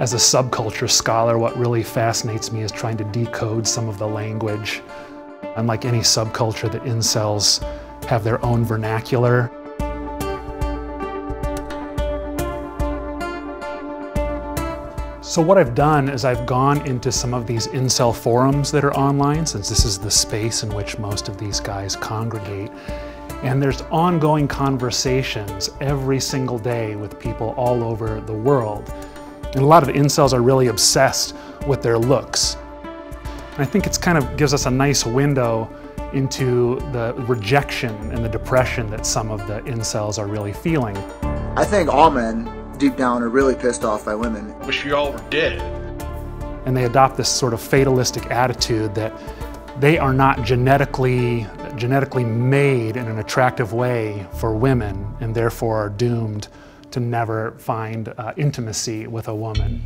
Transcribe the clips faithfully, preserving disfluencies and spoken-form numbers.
As a subculture scholar, what really fascinates me is trying to decode some of the language. Unlike any subculture, the incels have their own vernacular. So what I've done is I've gone into some of these incel forums that are online, since this is the space in which most of these guys congregate. And there's ongoing conversations every single day with people all over the world. And a lot of incels are really obsessed with their looks. And I think it's kind of gives us a nice window into the rejection and the depression that some of the incels are really feeling. I think all men, deep down, are really pissed off by women. Wish you all were dead. And they adopt this sort of fatalistic attitude that they are not genetically genetically made in an attractive way for women, and therefore are doomed to never find uh, intimacy with a woman.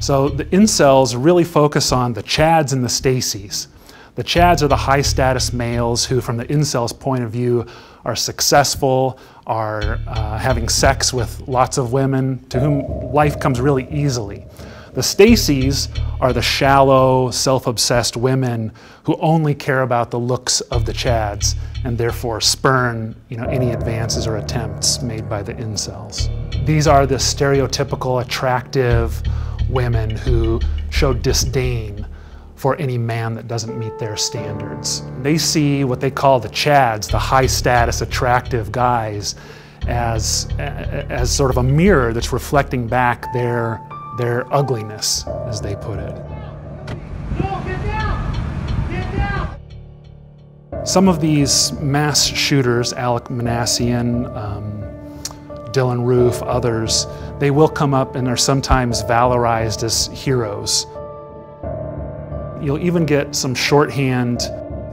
So the incels really focus on the Chads and the Stacys. The Chads are the high status males who, from the incels' point of view, are successful, are uh, having sex with lots of women, to whom life comes really easily. The Stacys are the shallow, self-obsessed women who only care about the looks of the Chads and therefore spurn, you know, any advances or attempts made by the incels. These are the stereotypical attractive women who show disdain for any man that doesn't meet their standards. They see what they call the Chads, the high-status, attractive guys, as, as sort of a mirror that's reflecting back their their ugliness, as they put it. No, get down! Get down! Some of these mass shooters, Alek Minassian, um, Dylan Roof, others, they will come up and are sometimes valorized as heroes. You'll even get some shorthand,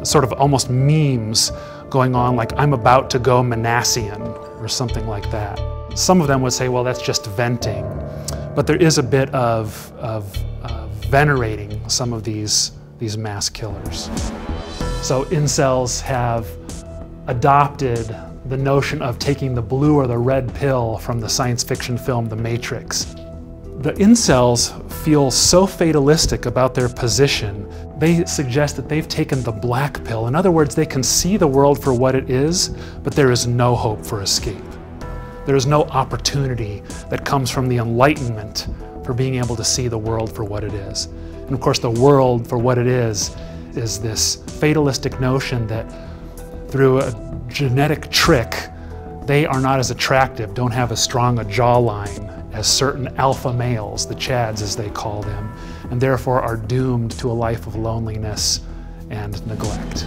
sort of almost memes going on, like, "I'm about to go Minassian," or something like that. Some of them would say, well, that's just venting. But there is a bit of, of uh, venerating some of these, these mass killers. So incels have adopted the notion of taking the blue or the red pill from the science fiction film The Matrix. The incels feel so fatalistic about their position, they suggest that they've taken the black pill. In other words, they can see the world for what it is, but there is no hope for escape. There is no opportunity that comes from the enlightenment for being able to see the world for what it is. And of course, the world for what it is, is this fatalistic notion that through a genetic trick, they are not as attractive, don't have as strong a jawline as certain alpha males, the Chads as they call them, and therefore are doomed to a life of loneliness and neglect.